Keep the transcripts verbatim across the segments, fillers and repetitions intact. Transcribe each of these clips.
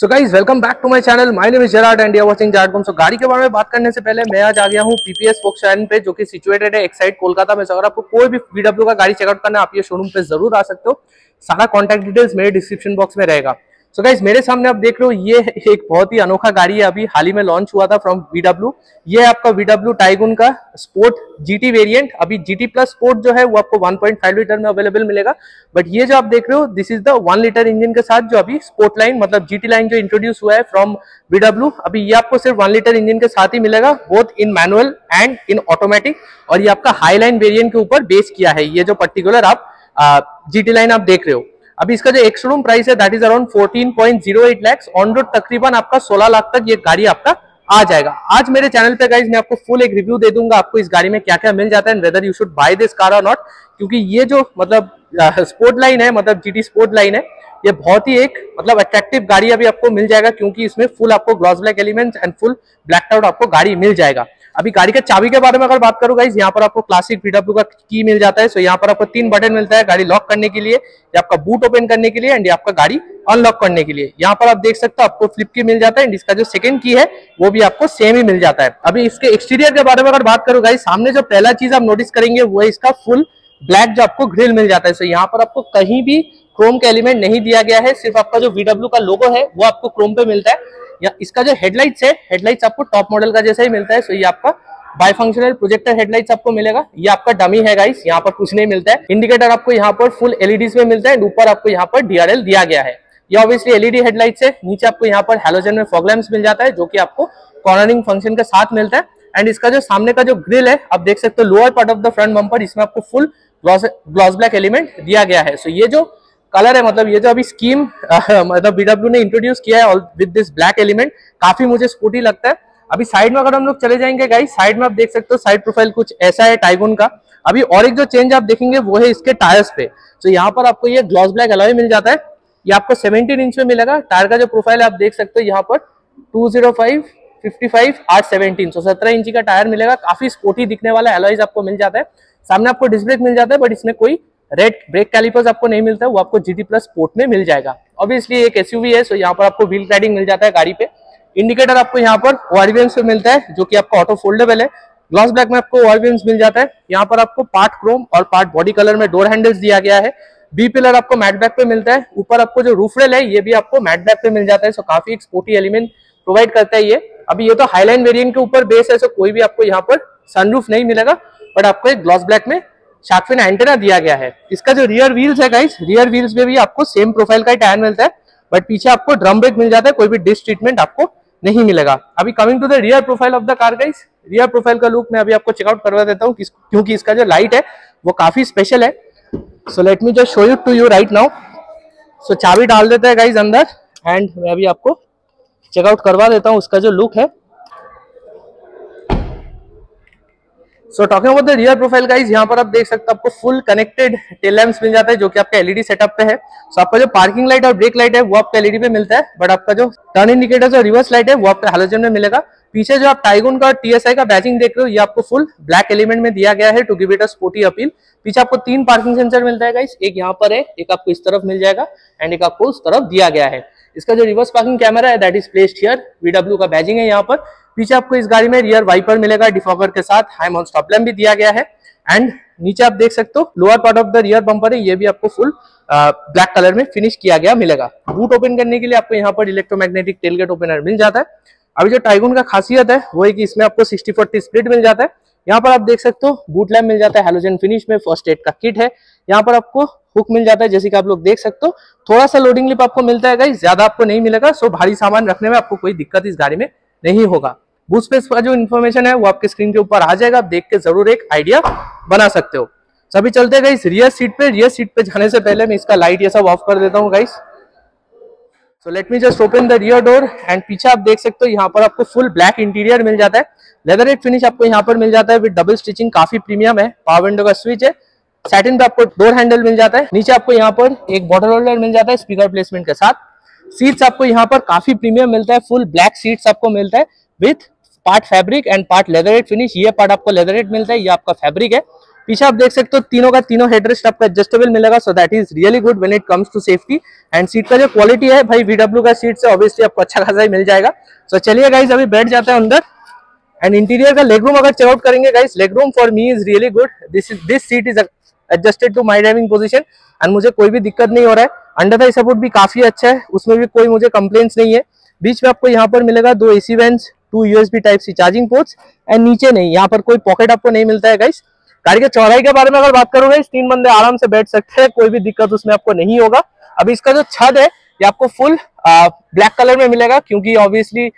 So guys welcome back to my channel, my name is Jerad and you are watching Jerad. So गाड़ी के बारे में बात करने से पहले मैं आज आ गया हूँ पीपीएफ वोक्सवैगन पे, जो कि सिचुएटेड है एक्साइड कोलकाता में। अगर आपको कोई भी बीडब्ल्यू का गाड़ी चेकआउट करना है, आप ये शोरूम पे जरूर आ सकते हो। सारा कॉन्टैक्ट डिटेल्स मेरे डिस्क्रिप्शन बॉक्स में रहेगा। सो गाइज मेरे सामने आप देख रहे हो, ये एक बहुत ही अनोखा गाड़ी है, अभी हाल ही में लॉन्च हुआ था फ्रॉम बीडब्ल्यू। ये आपका बीडब्ल्यू टाइगुन का स्पोर्ट जीटी वेरिएंट। अभी जीटी प्लस स्पोर्ट जो है वो आपको वन पॉइंट फाइव लीटर में अवेलेबल मिलेगा, बट ये जो आप देख रहे हो this is the one litre engine के साथ, जो अभी स्पोर्ट लाइन मतलब जीटी लाइन जो इंट्रोड्यूस हुआ है फ्रॉम बीडब्ल्यू, अभी ये आपको सिर्फ वन लीटर इंजन के साथ ही मिलेगा, both in manual and in automatic. और ये आपका हाई लाइन वेरियंट के ऊपर बेस किया है, ये जो पर्टिकुलर आप जीटी लाइन आप देख रहे हो। अभी इसका जो एक्सशोरूम प्राइस है that is around fourteen point zero eight lakh, on road तकरीबन आपका सोलह लाख तक ये गाड़ी आपका आ जाएगा। आज मेरे चैनल पे गाइज मैं आपको फुल एक रिव्यू दे दूंगा, आपको इस गाड़ी में क्या क्या मिल जाता है, whether you should buy this car और नॉट, क्योंकि ये जो मतलब स्पोर्ट लाइन है, मतलब जीटी स्पोर्ट लाइन है, ये बहुत ही एक मतलब अट्रैक्टिव गाड़ी अभी आपको मिल जाएगा, क्योंकि इसमें फुल आपको gloss black element and full black out आपको गाड़ी मिल जाएगा। अभी गाड़ी के चाबी के बारे में अगर बात करूं गाइस, यहाँ पर आपको क्लासिक बीडब्ल्यू का की मिल जाता है। सो यहाँ पर आपको तीन बटन मिलता है, गाड़ी लॉक करने के लिए, या आपका बूट ओपन करने के लिए, एंड आपका गाड़ी अनलॉक करने के लिए। यहाँ पर आप देख सकते हो आपको फ्लिप की मिल जाता है, एंड इसका जो सेकंड की है वो भी आपको सेम ही मिल जाता है। अभी इसके एक्सटीरियर के बारे में अगर बात करूं गाइस, सामने जो पहला चीज आप नोटिस करेंगे वो है इसका फुल ब्लैक जो आपको ग्रिल मिल जाता है। सो यहाँ पर आपको कहीं भी क्रोम का एलिमेंट नहीं दिया गया है, सिर्फ आपका जो बीडब्ल्यू का लोगो है वो आपको क्रोम पे मिलता है। या इसका जो हेडलाइट्स है, हेडलाइट्स आपको टॉप मॉडल का जैसा ही मिलता है। सो ये आपका बाई फंक्शनल प्रोजेक्टर हेडलाइट्स आपको मिलेगा। ये आपका डमी है गाइस, यहाँ पर कुछ नहीं मिलता है। इंडिकेटर आपको यहाँ पर फुल एलईडीज में मिलता है, ऊपर आपको यहाँ पर डीआरएल दिया गया है। ये ऑब्वियसली एलईडी हेडलाइट्स है। नीचे आपको यहाँ पर हैलोजन में फॉग लैंप्स मिल जाता है, जो कि आपको कॉर्नरिंग फंक्शन के साथ मिलता है। एंड इसका जो सामने का जो ग्रिल है आप देख सकते हो, lower part of the front bumper, इसमें आपको full gloss gloss black element दिया गया है। सो ये जो कलर है, मतलब ये जो अभी स्कीम मतलब बीडब्ल्यू ने इंट्रोड्यूस किया है विद दिस ब्लैक एलिमेंट, काफी मुझे स्पोर्टी लगता है। अभी साइड में अगर हम लोग चले जाएंगे गाइस, साइड में आप देख सकते हो साइड प्रोफाइल कुछ ऐसा है टाइगुन का। अभी और एक जो चेंज आप देखेंगे वो है इसके टायर्स पे। तो यहाँ पर आपको ये ग्लॉस ब्लैक अलॉय मिल जाता है, ये आपको सेवनटीन इंच में मिलेगा। टायर का जो प्रोफाइल है आप देख सकते हो, यहाँ पर two zero five fifty five आठ सेवनटीन सो सत्रह इंची का टायर मिलेगा। काफी स्पोर्टी दिखने वाला अलॉयज आपको मिल जाता है। सामने आपको डिस्क ब्रेक मिल जाता है, बट इसमें कोई रेड ब्रेक कैलिपर्स आपको नहीं मिलता है, वो आपको जीटी प्लस स्पोर्ट में मिल जाएगा। ऑब्वियसली एक एसयूवी है, सो यहाँ पर आपको व्हील क्लैडिंग मिल जाता है गाड़ी पे। इंडिकेटर आपको यहाँ पर ओआरवीएम्स पे मिलता है, जो कि आपका ऑटो फोल्डेबल है। ग्लॉस ब्लैक में आपको ओआरवीएम्स मिल जाता है। यहाँ पर आपको पार्ट क्रोम और पार्ट बॉडी कलर में डोर हैंडल्स दिया गया है। बी पिलर आपको मैट ब्लैक पे मिलता है। ऊपर आपको जो रूफ रेल है ये भी आपको मैट ब्लैक पे मिल जाता है। सो काफी एक स्पोर्टी एलिमेंट प्रोवाइड करता है ये। अभी ये तो हाईलाइन वेरिएंट के ऊपर बेस है, सो कोई भी आपको यहाँ पर सनरूफ नहीं मिलेगा, बट आपको एक ग्लॉस ब्लैक में शार्कफिन एंटेना दिया गया है। इसका जो रियर व्हील्स है गाइस, रियर व्हील्स में भी आपको सेम प्रोफाइल का ही टायर मिलता है, बट पीछे आपको ड्रम ब्रेक मिल जाता है, कोई भी डिस्क ट्रीटमेंट आपको नहीं मिलेगा। अभी coming to the rear profile of the car guys, rear profile का लुक मैं अभी आपको चेकआउट करवा देता हूँ, क्योंकि इसका जो लाइट है वो काफी स्पेशल है। So let me just show you to you right now. So चाबी डाल देते हैं गाइस अंदर, एंड मैं अभी आपको चेकआउट करवा देता हूँ उसका जो लुक है। So talking about the rear profile guys, यहाँ पर आप देख सकते हो आपको फुल कनेक्टेड टेल लैंप्स मिल जाता है, जो कि आपका एलईडी सेटअप पे है। सो so, आपका जो पार्किंग लाइट और ब्रेक लाइट है वो आपका एलईडी पे मिलता है, बट आपका जो टर्न इंडिकेटर्स और रिवर्स लाइट है वो आपका हैलोजन में मिलेगा। पीछे जो आप टाइगुन का और टीएसआई का बैचिंग देख रहे हो, ये आपको फुल ब्लैक एलिमेंट में दिया गया है to give it a sporty appeal. पीछे आपको तीन पार्किंग सेंसर मिलता है गाइज, एक यहाँ पर है, एक आपको इस तरफ मिल जाएगा, एंड एक आपको उस तरफ दिया गया है। इसका जो रिवर्स पार्किंग कैमरा है that is placed here, VW का बैजिंग है यहाँ पर। पीछे आपको इस गाड़ी में रियर वाइपर मिलेगा डिफॉगर के साथ, हाई माउंट स्टॉप लैंप भी दिया गया है। एंड नीचे आप देख सकते हो lower part of the rear bumper है, ये भी आपको फुल ब्लैक कलर में फिनिश किया गया मिलेगा। बूट ओपन करने के लिए आपको यहाँ पर इलेक्ट्रोमैग्नेटिक टेलगेट ओपनर मिल जाता है। अभी जो टाइगुन का खासियत है वो है कि इसमें आपको सिक्सटी फोर्टी स्प्लिट मिल जाता है। यहाँ पर आप देख सकते हो बूट लैंप मिल जाता है हैलोजन फिनिश में, फर्स्ट एड का किट है। यहाँ पर आपको हुक मिल जाता है, जैसे कि आप लोग देख सकते हो। थोड़ा सा लोडिंग लिप आपको मिलता है गाइस, ज्यादा आपको नहीं मिलेगा। सो भारी सामान रखने में आपको कोई दिक्कत इस गाड़ी में नहीं होगा। बूट स्पेस का जो इन्फॉर्मेशन है वो आपके स्क्रीन के ऊपर आ जाएगा, आप देख के जरूर एक आइडिया बना सकते हो। सभी चलते हैं गाइस रियर सीट पे। रियर सीट पे जाने से पहले मैं इसका लाइट ये सब ऑफ कर देता हूँ guys. So let me just open the rear door, and पीछे आप देख सकते हो यहाँ पर आपको फुल ब्लैक इंटीरियर मिल जाता है। लेदरेट फिनिश आपको यहाँ पर मिल जाता है विद डबल स्टिचिंग, काफी प्रीमियम है। पावर विंडो का स्विच है, सैटिन पे आपको डोर हैंडल मिल जाता है। नीचे आपको यहाँ पर एक बॉटल होल्डर मिल जाता है स्पीकर प्लेसमेंट के साथ। सीट्स आपको यहाँ पर काफी प्रीमियम मिलता है, फुल ब्लैक सीट्स आपको मिलता है with part fabric and part leatherette finish. ये पार्ट आपको लेदरेट मिलता है, ये आपका फैब्रिक है। पीछे आप देख सकते हो तीनों का तीनों हेडरेस्ट आपको एडजस्टेबल मिलेगा, so that is really good when it comes to safety. And seat का जो क्वालिटी है भाई, बीडब्ल्यू का सीट से ऑब्वियसली आपको अच्छा खासा ही मिल जाएगा। सो चलिए गाइज अभी बैठ जाते हैं अंदर। एंड इंटीरियर का लेग रूम अगर चेकआउट करेंगे guys, leg room for me is really good. This is this seat is adjusted to my driving position and मुझे कोई भी दिक्कत नहीं हो रहा है। अंडर थाई सपोर्ट भी काफी अच्छा है, उसमें भी कोई मुझे कंप्लेंट्स नहीं है। बीच में आपको यहाँ पर मिलेगा दो AC vents, two USB type C charging ports and नीचे नहीं, यहाँ पर कोई पॉकेट आपको नहीं मिलता है गाइस। गाड़ी के चौड़ाई के बारे में अगर बात करूँ गाइस, तीन बंदे आराम से बैठ सकते हैं, कोई भी दिक्कत उसमें आपको नहीं होगा। अभी इसका जो छत है ये आपको फुल ब्लैक कलर में मिलेगा, क्योंकि ऑब्वियसली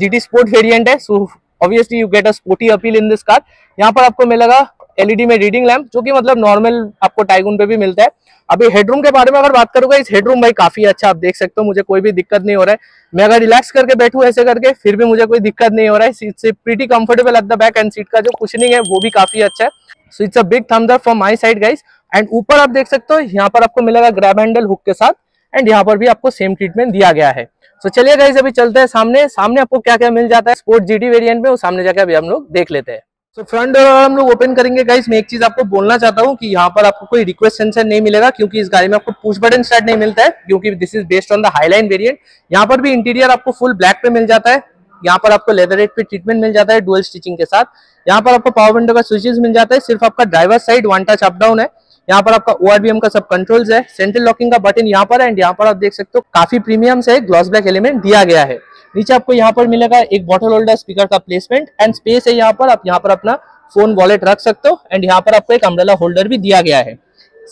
जीटी स्पोर्ट वेरियंट है, so obviously you get a sporty appeal in this car. यहाँ पर आपको मिलेगा एलईडी में रीडिंग लैम्प, जो कि मतलब नॉर्मल आपको टाइगुन पे भी मिलता है। अभी हेडरूम के बारे में अगर बात करूंगा, इस हेडरूम भाई काफी अच्छा, आप देख सकते हो मुझे कोई भी दिक्कत नहीं हो रहा है। मैं अगर रिलैक्स करके बैठूं ऐसे करके, फिर भी मुझे कोई दिक्कत नहीं हो रहा है। सीट से pretty comfortable at the back and seat का जो कुशनिंग है वो भी काफी अच्छा है। So it's a big thumbs up from my side guys. And ऊपर आप देख सकते हो यहाँ पर आपको मिलेगा ग्रैब हैंडल हुक के साथ, एंड यहाँ पर भी आपको सेम ट्रीटमेंट दिया गया है। सो चलिए गाइस अभी चलते हैं सामने, सामने आपको क्या क्या मिल जाता है स्पोर्ट जीटी वेरियंट में, वो सामने जाके अभी हम लोग देख लेते हैं। तो फ्रंट डोर हम लोग ओपन करेंगे गाइस। मैं एक चीज आपको बोलना चाहता हूँ कि यहाँ पर आपको कोई रिक्वेस्ट सेंसर नहीं मिलेगा, क्योंकि इस गाड़ी में आपको पुश बटन स्टार्ट नहीं मिलता है, क्योंकि this is based on the highline variant. यहाँ पर भी इंटीरियर आपको फुल ब्लैक पे मिल जाता है। यहाँ पर आपको लेदरेट पे ट्रीटमेंट मिल जाता है डुअल स्टिचिंग के साथ। यहाँ पर आपको पावर विंडो का स्विचेस मिल जाता है। सिर्फ आपका driver side one touch up down है। यहाँ पर आपका ओआरवीएम का सब कंट्रोल्स है। सेंट्रल लॉकिंग का बटन यहाँ पर है। एंड यहाँ पर आप देख सकते हो काफी प्रीमियम से ग्लॉस ब्लैक एलिमेंट दिया गया है। नीचे आपको यहाँ पर मिलेगा एक बॉटल होल्डर, स्पीकर का प्लेसमेंट एंड स्पेस है। यहाँ पर आप यहाँ पर अपना फोन वॉलेट रख सकते हो। एंड यहाँ पर आपको एक अम्ब्रेला होल्डर भी दिया गया है।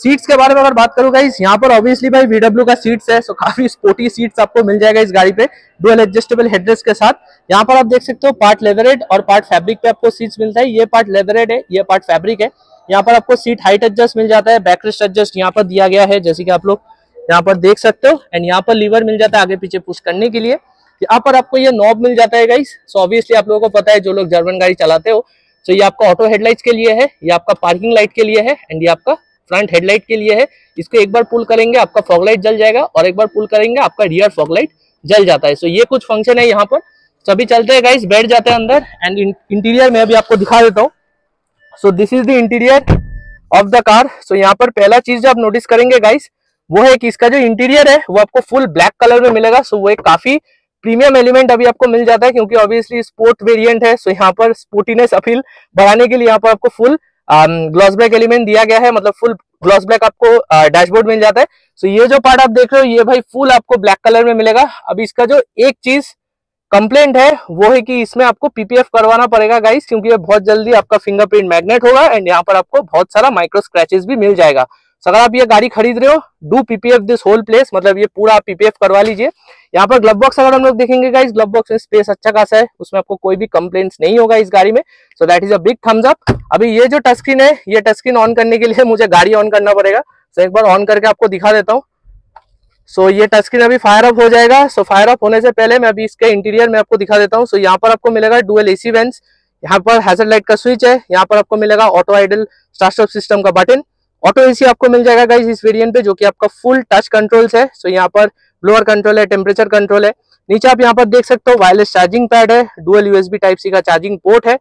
सीट्स के बारे में अगर बात करूँ गाइस, यहाँ पर ऑब्वियसली भाई बीडब्ल्यू का सीट्स है, सो काफी स्पोर्टी सीट्स आपको मिल जाएगा इस गाड़ी पे डुअल एडजस्टेबल हेडरेस्ट के साथ। यहाँ पर आप देख सकते हो पार्ट लेदरेट और पार्ट फैब्रिक पे आपको सीट्स मिलता है। ये पार्ट लेदरेट है, ये पार्ट फैब्रिक है। यहाँ पर आपको सीट हाइट एडजस्ट मिल जाता है, बैकरेस्ट एडजस्ट यहाँ पर दिया गया है, जैसे कि आप लोग यहाँ पर देख सकते हो। एंड यहाँ पर लीवर मिल जाता है आगे पीछे पुश करने के लिए। यहाँ पर आपको ये नॉब मिल जाता है गाइस। सो ऑब्वियसली आप लोगों को पता है जो लोग जर्मन गाड़ी चलाते हो, सो ये आपका ऑटो हेडलाइट्स के लिए है, ये आपका पार्किंग लाइट के लिए है एंड ये आपका फ्रंट हेडलाइट के लिए है। इसको एक बार पुल करेंगे आपका फॉग लाइट जल जाएगा, और एक बार पुल करेंगे आपका रियर फॉग लाइट जल जाता है। सो ये कुछ फंक्शन है यहाँ पर। सो अभी चलते हैं गाइस, बैठ जाते हैं अंदर एंड इंटीरियर में अभी आपको दिखा देता हूँ। So this is the interior of the car. So यहाँ पर पहला चीज जो आप नोटिस करेंगे गाइस वो है कि इसका जो इंटीरियर है वो आपको फुल ब्लैक कलर में मिलेगा। सो वो एक काफी प्रीमियम एलिमेंट अभी आपको मिल जाता है, क्योंकि ऑब्वियसली स्पोर्ट वेरिएंट है। सो यहाँ पर स्पोर्टीनेस अपील बढ़ाने के लिए यहाँ पर आपको फुल ग्लॉस ब्लैक एलिमेंट दिया गया है, मतलब फुल ग्लॉस ब्लैक आपको डैशबोर्ड मिल जाता है। सो ये जो पार्ट आप देख रहे हो ये भाई फुल आपको ब्लैक कलर में मिलेगा। अभी इसका जो एक चीज कंप्लेंट है वो है कि इसमें आपको पीपीएफ करवाना पड़ेगा गाइस, क्योंकि ये बहुत जल्दी आपका फिंगरप्रिंट मैग्नेट होगा एंड यहाँ पर आपको बहुत सारा माइक्रो स्क्रैचेस भी मिल जाएगा। सो अगर आप ये गाड़ी खरीद रहे हो, do PPF this whole place, मतलब ये पूरा आप पीपीएफ करवा लीजिए। यहाँ पर ग्लब बॉक्स अगर हम लोग देखेंगे गाइस, ग्लब बॉक्स में स्पेस अच्छा खासा है, उसमें आपको कोई भी कंप्लेंट्स नहीं होगा इस गाड़ी में। So that is a big thumbs up. अभी ये जो टच स्क्रीन है, ये टच स्क्रीन ऑन करने के लिए मुझे गाड़ी ऑन करना पड़ेगा। सो एक बार ऑन करके आपको दिखा देता हूँ। सो ये टच स्क्रीन अभी फायर अप हो जाएगा। सो फायर अप होने से पहले मैं अभी इसके इंटीरियर में आपको दिखा देता हूँ। सो यहाँ पर आपको मिलेगा डुअल एसी वेंट्स, यहाँ पर हैज़र्ड लाइट का स्विच है, यहाँ पर आपको मिलेगा auto idle start stop system का बटन। ऑटो एसी आपको मिल जाएगा गाइस इस वेरिएंट पे, जो कि आपका फुल टच कंट्रोल्स है। सो यहाँ पर ब्लोअर कंट्रोल है, टेम्परेचर कंट्रोल है। नीचे आप यहाँ पर देख सकते हो वायरलेस चार्जिंग पैड है, डुअल यूएसबी टाइप सी का चार्जिंग पोर्ट है।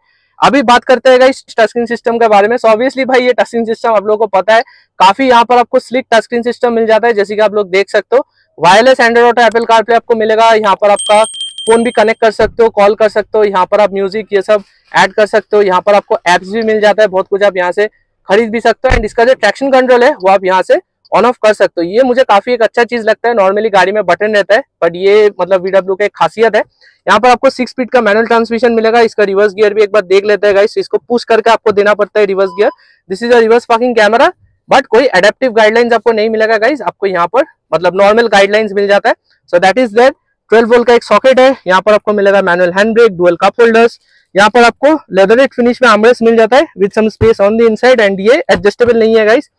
अभी बात करते हैं गाइस टच स्क्रीन सिस्टम के बारे में। सो ऑब्वियसली भाई ये टच स्क्रीन सिस्टम आप लोगों को पता है, काफी यहाँ पर आपको स्लिक टच स्क्रीन सिस्टम मिल जाता है, जैसे कि आप लोग देख सकते हो। Wireless Android Auto Apple CarPlay आपको मिलेगा। यहाँ पर आपका फोन भी कनेक्ट कर सकते हो, कॉल कर सकते हो, यहाँ पर आप म्यूजिक ये सब ऐड कर सकते हो। यहाँ पर आपको एप्स भी मिल जाता है, बहुत कुछ आप यहाँ से खरीद भी सकते हो। एंड इसका जो ट्रैक्शन कंट्रोल है वो आप यहाँ से ऑन ऑफ कर सकते हो। ये मुझे काफी एक अच्छा चीज लगता है। नॉर्मली गाड़ी में बटन रहता है, बट ये मतलब बीडब्ल्यू का एक खासियत है। यहाँ पर आपको सिक्स स्पीड का मैनुअल ट्रांसमिशन मिलेगा। इसका रिवर्स गियर भी एक बार देख लेते हैं गाइस, इसको पुश करके आपको देना पड़ता है reverse gear. This is a reverse parking camera, but कोई एडेप्टिव गाइडलाइंस आपको नहीं मिलेगा गाइस। आपको यहाँ पर मतलब नॉर्मल गाइडलाइंस मिल जाता है। So that is there. Twelve volt का एक सॉकेट है। यहाँ पर आपको मिलेगा manual hand brake, dual cup holders. यहाँ पर आपको लेदरेट फिनिश में आर्मरेस्ट मिल जाता है with some space on the inside, and ये एडजस्टेबल नहीं है गाइस।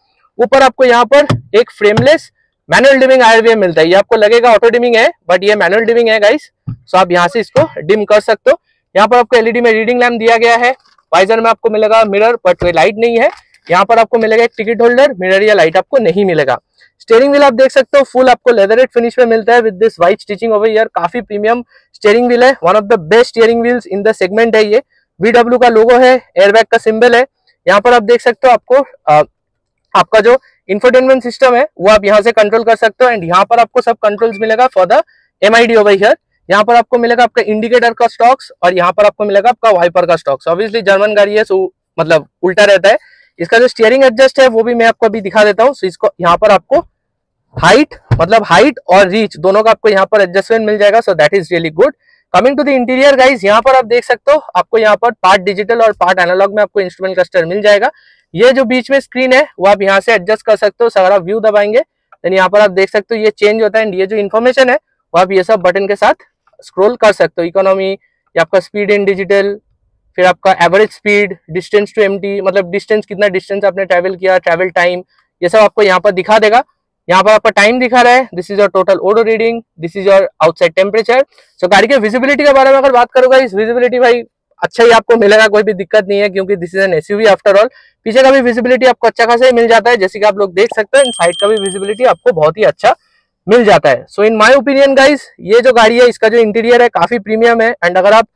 ऊपर आपको यहाँ पर एक फ्रेमलेस मैनुअल डिमिंग आईआरवीएम मिलता है। ये आपको लगेगा ऑटो डिमिंग है, बट ये मैनुअल डिमिंग है गाइस। सो आप यहाँ से इसको डिम कर सकते हो। यहाँ पर आपको एलईडी में रीडिंग लैम्प दिया गया है। वाइजर में आपको मिलेगा मिरर, बट वे लाइट नहीं है। यहाँ पर आपको मिलेगा एक टिकट होल्डर, मिरर या लाइट आपको नहीं मिलेगा। स्टेयरिंग व्हील आप देख सकते हो फुल आपको लेदरेट फिनिश में मिलता है with this white stitching over here. काफी प्रीमियम स्टेयरिंग व्हील है, one of the best steering wheels in the segment है। ये बीडब्ल्यू का लोगो है, एयरबैग का सिंबल है। यहाँ पर आप देख सकते हो आपको आ, आपका जो इंफोटेनमेंट सिस्टम है वो आप यहाँ से कंट्रोल कर सकते हो। एंड यहाँ पर आपको सब कंट्रोल्स मिलेगा for the M I D over here. यहाँ पर आपको मिलेगा आपका इंडिकेटर का स्टॉक्स और यहाँ पर आपको मिलेगा आपका वाइपर का स्टॉक्स। ऑब्वियसली जर्मन गाड़ी है सो मतलब उल्टा रहता है। इसका जो स्टीयरिंग एडजस्ट है वो भी मैं आपको अभी दिखा देता हूँ। सो इसको यहाँ पर आपको हाइट मतलब हाइट और रीच दोनों का आपको यहाँ पर एडजस्टमेंट मिल जाएगा। So that is really good. Coming to the interior guys, यहाँ पर आप देख सकते हो आपको यहाँ पर पार्ट डिजिटल और पार्ट एनालॉग में आपको इंस्ट्रूमेंट क्लस्टर मिल जाएगा। ये जो बीच में स्क्रीन है वो आप यहाँ से एडजस्ट कर सकते हो। सारा व्यू दबाएंगे देन यहाँ पर आप देख सकते हो ये चेंज होता है। एंड ये जो इन्फॉर्मेशन है वो आप ये सब बटन के साथ स्क्रोल कर सकते हो। इकोनॉमी, ये आपका स्पीड इन डिजिटल, फिर आपका average speed, distance to empty मतलब डिस्टेंस कितना डिस्टेंस आपने ट्रैवल किया, ट्रैवल टाइम, ये सब आपको यहाँ पर दिखा देगा। यहाँ पर आपका टाइम दिखा रहा है, this is your total odo reading, this is your outside temperature. So गाड़ी के विजिबिलिटी के बारे में अगर बात करूंगा, इस विजिबिलिटी भाई अच्छा ही आपको मिलेगा, कोई भी दिक्कत नहीं है क्योंकि this is an SUV after all. पीछे का भी विजिबिलिटी आपको अच्छा खासा ही मिल जाता है जैसे कि आप लोग देख सकते हैं। साइड का भी विजिबिलिटी आपको बहुत ही अच्छा मिल जाता है। So in my opinion guys, ये जो गाड़ी है इसका जो इंटीरियर है काफी प्रीमियम है। एंड अगर आप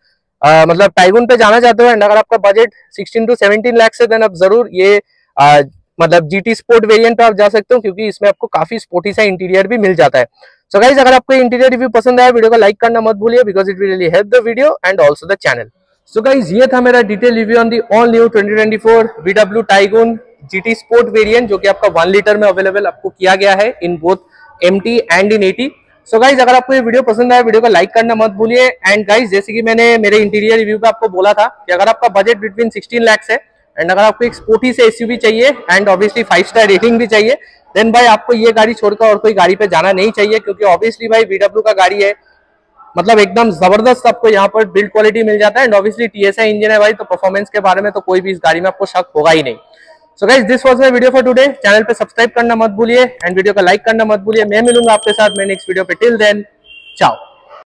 आ, मतलब टाइगुन पे जाना चाहते हो एंड अगर आपका budget sixteen to seventeen lakh से देन आप जरूर ये आ, मतलब जीटी स्पोर्ट वेरिएंट पे आप जा सकते हो क्योंकि इसमें आपको काफी स्पोर्टी सा इंटीरियर भी मिल जाता है। सो गाइज, अगर आपको इंटीरियर रिव्यू पसंद आया वीडियो को लाइक करना मत भूलिए because it will really help the video and also the channel. So guys, ये था मेरा detail review on the all new twenty twenty four VW Taigun GT sport variant जो कि आपका वन लीटर में अवेलेबल आपको किया गया है in both MT and in AT. So guys, अगर आपको ये वीडियो पसंद आया वीडियो को लाइक करना मत भूलिए। एंड गाइज, जैसे कि मैंने मेरे इंटीरियर रिव्यू पे आपको बोला था कि अगर आपका बजट बिटवीन सिक्सटीन लैक्स है एंड अगर आपको एक स्पोर्टी से एसयूवी चाहिए and obviously five star rating भी चाहिए देन भाई आपको ये गाड़ी छोड़कर और कोई गाड़ी पे जाना नहीं चाहिए क्योंकि ऑब्वियसली भाई बीडब्ल्यू का गाड़ी है मतलब एकदम जबरदस्त आपको यहाँ पर बिल्ड क्वालिटी मिल जाता है। एंड ऑब्वियसली टीएसआई इंजन है भाई, तो परफॉर्मेंस के बारे में तो कोई भी इस गाड़ी में आपको शक होगा ही नहीं। So guys, this was my video for today. Channel पे सब्सक्राइब करना मत भूलिए एंड वीडियो का लाइक करना मत भूलिए। मैं मिलूंगा आपके साथ मैं नेक्स्ट वीडियो पे। टिल देन, चाओ।